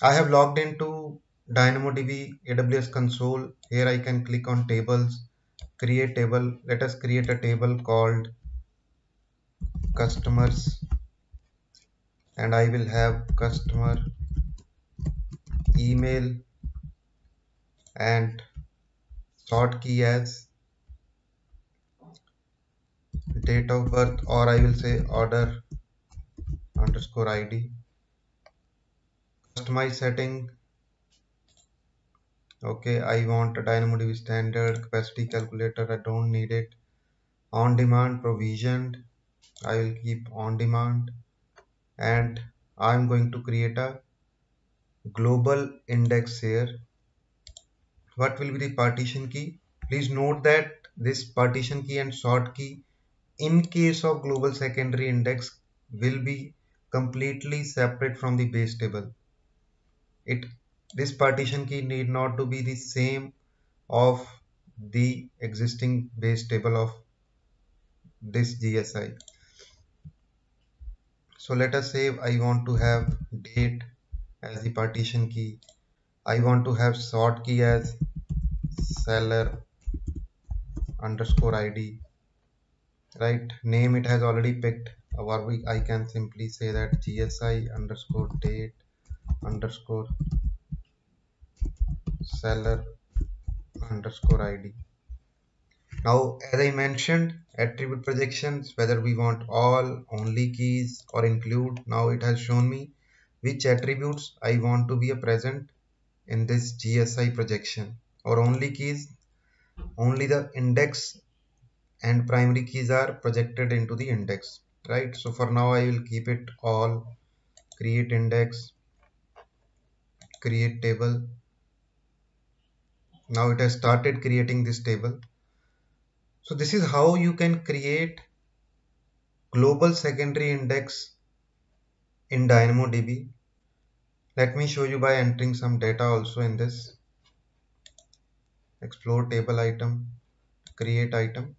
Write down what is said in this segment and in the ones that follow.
I have logged into DynamoDB AWS console. Here I can click on tables, create table. Let us create a table called customers, and I will have customer email and sort key as date of birth, or I will say order underscore ID. Customize setting. Okay, I want a DynamoDB standard, capacity calculator, I don't need it. On demand, provisioned, I will keep on demand, and I am going to create a global index here. What will be the partition key? Please note that this partition key and sort key in case of global secondary index will be completely separate from the base table. This partition key need not to be the same of the existing base table of this GSI. So let us say I want to have date as the partition key. I want to have sort key as seller underscore ID, right? Name it has already picked, or I can simply say that GSI underscore date underscore seller underscore ID. Now, as I mentioned, attribute projections, whether we want all, only keys or include. Now it has shown me which attributes I want to be present in this GSI projection, or only keys, only the index and primary keys are projected into the index, right? So for now I will keep it all, create index, create table. Now it has started creating this table. So this is how you can create global secondary index in DynamoDB. Let me show you by entering some data also in this. Explore table item, create item.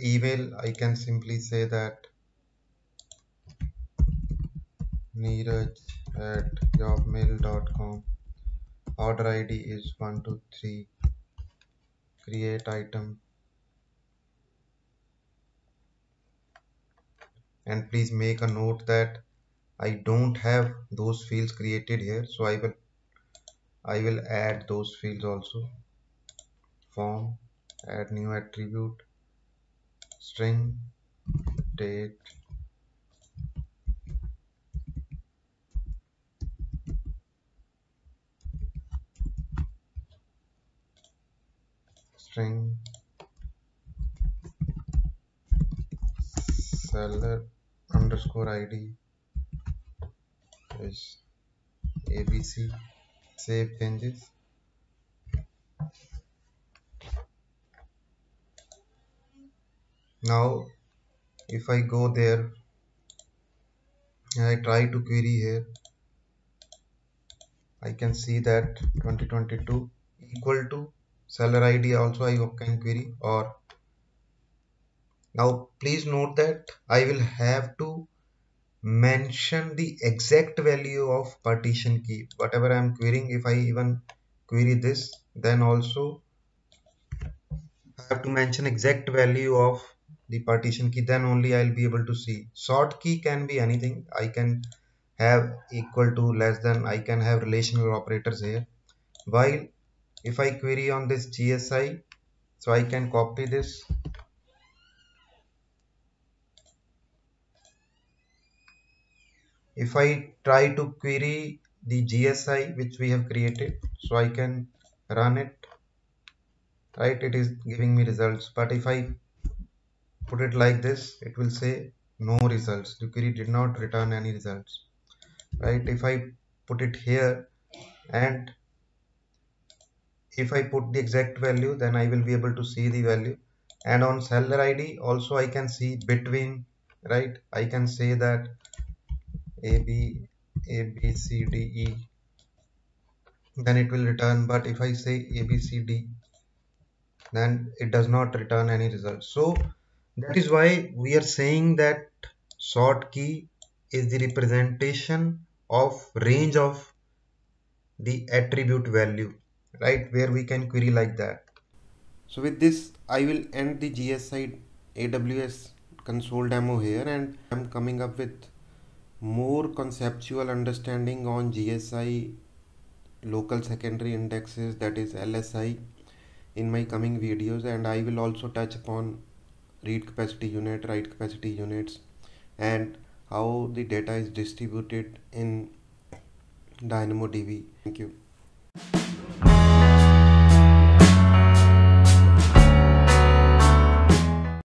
Email, I can simply say that neeraj@jobmail.com. Order ID is 123. Create item, and please make a note that I don't have those fields created here, so I will add those fields also. Form, add new attribute, string, date, string seller underscore ID is ABC. Save changes. Now if I go there and I try to query here, I can see that 2022 equal to seller ID also I can query. Or now please note that I will have to mention the exact value of partition key, whatever I am querying. If I even query this, then also I have to mention exact value of the partition key, then only I'll be able to see. Sort key can be anything. I can have equal to, less than, I can have relational operators here. While if I query on this GSI, so I can copy this if I try to query the GSI which we have created, so I can run it, right? It is giving me results, but if I put it like this, it will say no results, the query did not return any results, right? If I put it here and if I put the exact value, then I will be able to see the value. And on seller ID also I can see between, right? I can say that A B C D E, then it will return. But if I say A B C D, then it does not return any result. So that is why we are saying that sort key is the representation of range of the attribute value, right, where we can query like that. So with this, I will end the GSI AWS console demo here, and I'm coming up with more conceptual understanding on GSI local secondary indexes, that is LSI, in my coming videos, and I will also touch upon read capacity unit, write capacity units, and how the data is distributed in DynamoDB. Thank you.